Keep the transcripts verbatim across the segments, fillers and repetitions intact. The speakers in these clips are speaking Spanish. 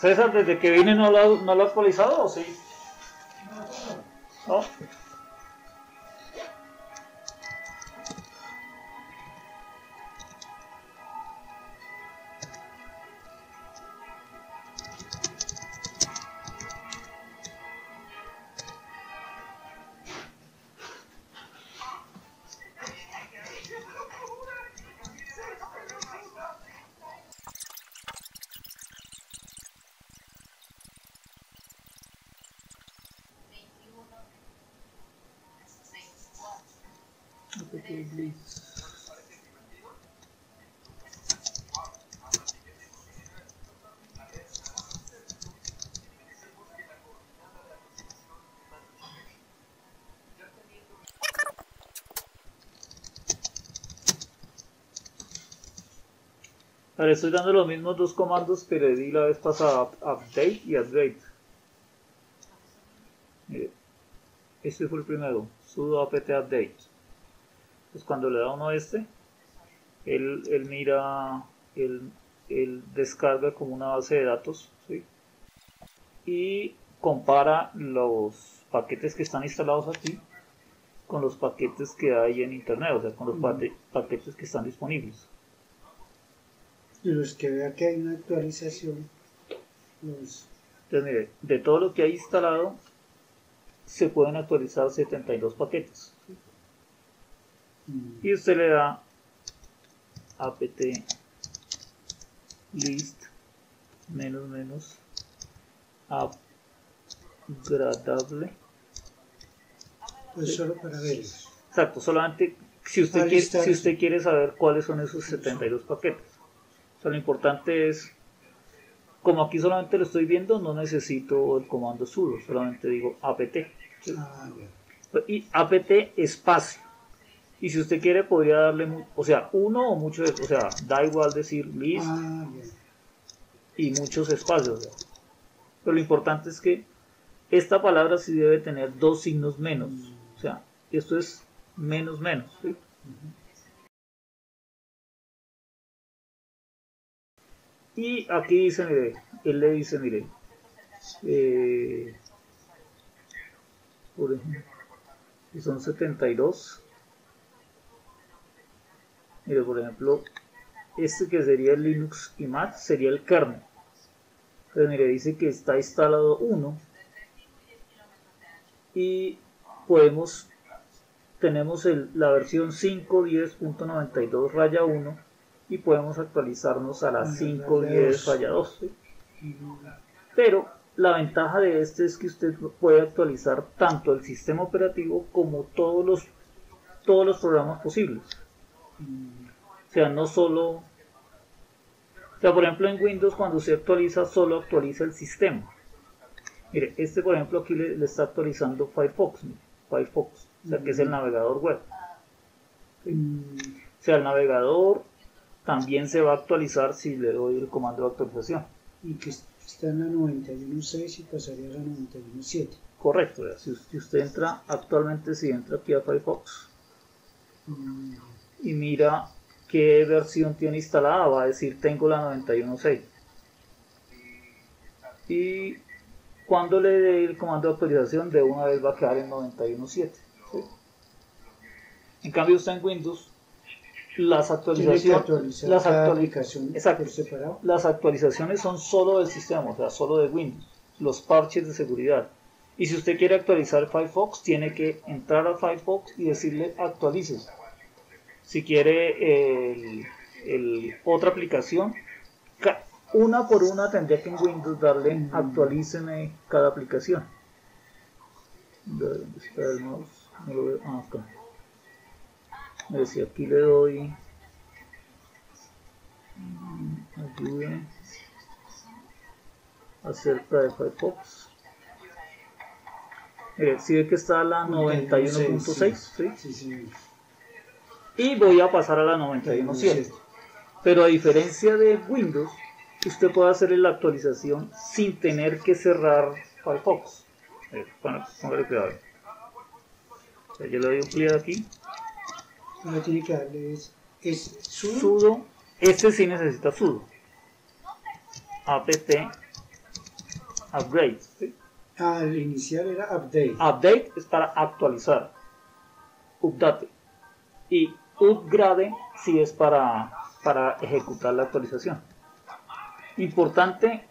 César, desde que vine no lo, no lo ha actualizado, ¿o sí? No. Ahora estoy dando los mismos dos comandos que le di la vez pasada, update y upgrade. Este fue el primero, sudo apt update. Pues cuando le da uno a este, él, él mira, él, él descarga como una base de datos, ¿sí? Y compara los paquetes que están instalados aquí con los paquetes que hay en internet, o sea, con los pa- paquetes que están disponibles. Los que vea que hay una actualización. Los... Entonces, mire, de todo lo que hay instalado, se pueden actualizar setenta y dos paquetes. Y usted le da apt list menos menos upgradable. Pues solo para verlos. Exacto, solamente si usted, quiere, si usted quiere saber cuáles son esos setenta y dos paquetes. O sea, lo importante es, como aquí solamente lo estoy viendo, no necesito el comando sudo, solamente digo apt. ¿Sí? Ah, y apt espacio. Y si usted quiere, podría darle, o sea, uno o muchos, o sea, da igual decir list ah, y muchos espacios. O sea. Pero lo importante es que esta palabra sí debe tener dos signos menos. Mm. O sea, esto es menos menos. ¿Sí? Uh -huh. Y aquí dice, mire, él le dice, mire, eh, por ejemplo, si son setenta y dos. Mire, por ejemplo, este que sería el Linux y Mac sería el kernel. Entonces, mire, dice que está instalado uno y podemos, tenemos el, la versión cinco punto diez punto noventa y dos raya uno y podemos actualizarnos a la cinco punto diez raya dos. ¿Sí? Pero la ventaja de este es que usted puede actualizar tanto el sistema operativo como todos los, todos los programas posibles. O sea, no solo, o sea, por ejemplo, en Windows cuando se actualiza, solo actualiza el sistema. Mire, este por ejemplo aquí le, le está actualizando Firefox, mire, Firefox, o sea, mm-hmm. que es el navegador web. ¿Sí? O sea, el navegador también se va a actualizar si le doy el comando de actualización. Y que está en la noventa y uno punto seis y pasaría a la noventa y uno punto siete. Correcto, ¿verdad? Si, si usted entra, actualmente si entra aquí a Firefox, mm. y mira qué versión tiene instalada, va a decir tengo la noventa y uno punto seis. Y cuando le dé el comando de actualización, de una vez va a quedar en noventa y uno punto siete. ¿Sí? En cambio usted en Windows las actualizaciones, las, actualizaciones, exacto, las actualizaciones son solo del sistema, o sea, solo de Windows, los parches de seguridad. Y si usted quiere actualizar Firefox, tiene que entrar a Firefox y decirle actualícese. Si quiere el, el, otra aplicación, una por una tendría que en Windows darle mm. actualíceme cada aplicación. ¿Dónde está el mouse? No lo veo. Ah, acá. Mira, si aquí le doy ayuda acerca de Firefox. Mira, si ve que está la noventa y uno punto seis, ¿sí? Sí, sí. Y voy a pasar a la noventa y uno punto siete. Pero a diferencia de Windows, usted puede hacer la actualización sin tener que cerrar Firefox. Bueno, póngale cuidado. O sea, yo le doy un clic aquí. No tiene que darle es, es sudo. Sudo. Este sí necesita sudo. Apt upgrade. ¿Sí? Ah, el inicial era update. Update es para actualizar. Update. Y upgrade sí es para, para ejecutar la actualización. Importante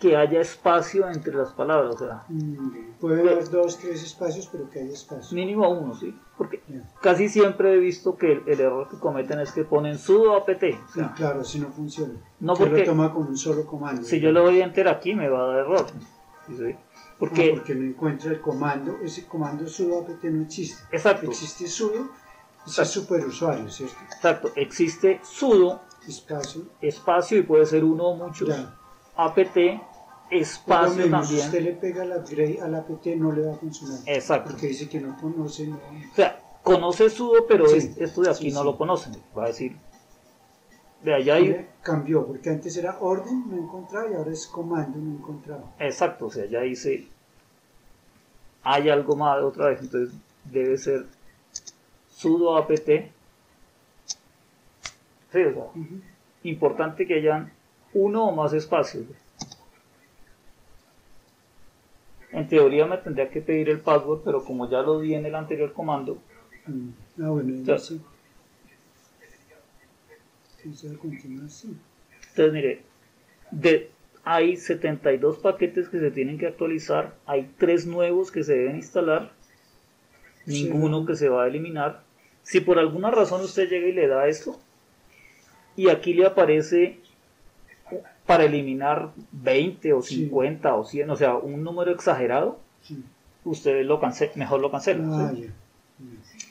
que haya espacio entre las palabras. O sea, mm, puede haber dos, tres espacios, pero que haya espacio. Mínimo uno, sí. Porque yeah. casi siempre he visto que el, el error que cometen es que ponen sudo apt. O sea, y claro, si no funciona. No porque lo toma con un solo comando. Si ¿verdad? Yo le doy enter aquí, me va a dar error. ¿Sí? Porque, no, porque no encuentra el comando. Ese comando sudo apt no existe. Exacto. Existe sudo, es el superusuario, ¿cierto? Exacto. Existe sudo. Espacio. Espacio y puede ser uno o muchos. Ya. apt, espacio mismo, también. Si usted le pega la upgrade al apt no le va a funcionar. Exacto. Porque dice que no conoce. No. O sea, conoce sudo, pero sí, es, esto de aquí sí, no sí. lo conocen. Va a decir. De allá y... Ahí... Cambió, porque antes era orden, no encontraba, y ahora es comando, no encontraba. Exacto, o sea, ya dice. Hay algo más otra vez, entonces debe ser sudo apt. Sí, o sea, uh-huh. Importante que hayan uno o más espacios. En teoría me tendría que pedir el password, pero como ya lo di en el anterior comando, mm. ah, bueno, entonces, sí. entonces mire, de, hay setenta y dos paquetes que se tienen que actualizar, hay tres nuevos que se deben instalar, sí. ninguno que se va a eliminar. Si por alguna razón usted llega y le da esto, y aquí le aparece para eliminar veinte o cincuenta sí. o cien, o sea, un número exagerado, sí. usted lo cancela, mejor lo cancela. Ah, ¿sí? Sí.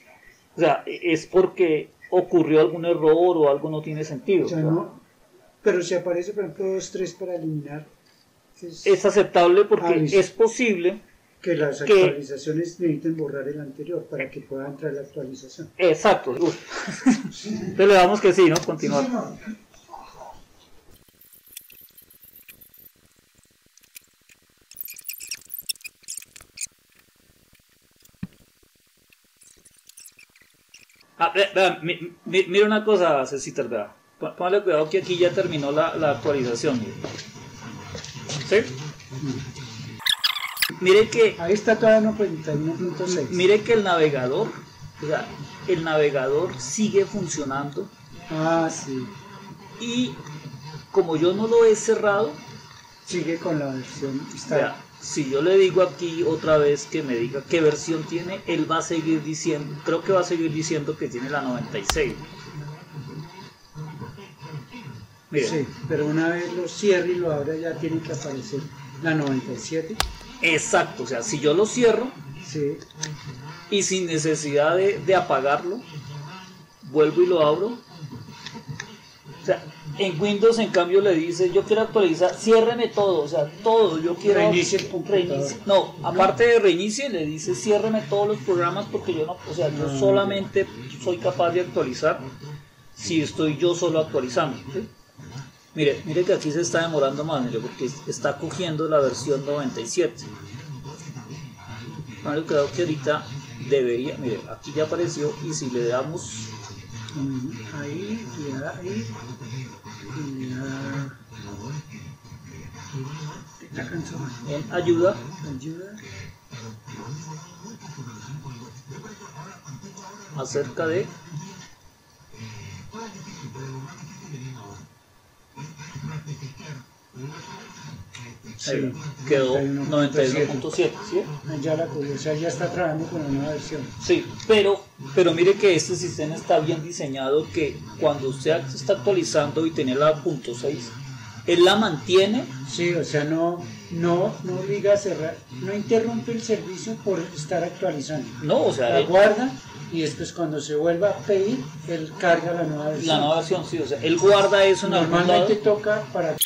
O sea, es porque ocurrió algún error o algo no tiene sentido. O sea, no, pero si aparece, por ejemplo, dos, tres para eliminar, es, es aceptable porque aviso. Es posible que las actualizaciones que, necesiten borrar el anterior para que pueda entrar la actualización. Exacto. Entonces le damos que sí, ¿no? Continuar. Sí, no. Ah, vean, mi, mi, mira una cosa, Cecitas, ¿verdad? Póngale cuidado que aquí ya terminó la, la actualización. ¿Sí? Mire que ahí está todavía uno punto seis. Mire que el navegador, o sea, el navegador sigue funcionando. Ah, sí. Y como yo no lo he cerrado, sigue con la versión está. O sea, si yo le digo aquí otra vez que me diga qué versión tiene, él va a seguir diciendo, creo que va a seguir diciendo que tiene la noventa y seis. Mire. Sí, pero una vez lo cierre y lo abra ya tiene que aparecer la noventa y siete. Exacto, o sea, si yo lo cierro sí. y sin necesidad de, de apagarlo, vuelvo y lo abro. O sea, en Windows en cambio le dice, yo quiero actualizar, ciérreme todo, o sea, todo, yo quiero... Reinicie el computador. Reinicie, no, aparte de reinicie, le dice, ciérreme todos los programas porque yo no, o sea, yo solamente soy capaz de actualizar si estoy yo solo actualizando, ¿sí? Mire, mire que aquí se está demorando más, mire, porque está cogiendo la versión noventa y siete. Bueno, creo que ahorita debería, mire, aquí ya apareció y si le damos ahí, le da ahí, le da en ayuda, ayuda, acerca de. Sí, quedó noventa y uno punto siete, ¿sí? Ya la cogió, o sea, ya está trabajando con la nueva versión. Sí, pero, pero mire que este sistema está bien diseñado que cuando usted está actualizando y tiene la punto seis, él la mantiene. Sí, o sea, no, no, no obliga a cerrar, no interrumpe el servicio por estar actualizando. No, o sea, la él... guarda. Y después cuando se vuelva a pedir, él carga la nueva versión. La nueva versión, sí, o sea, él guarda eso en algún lado. Normalmente toca para...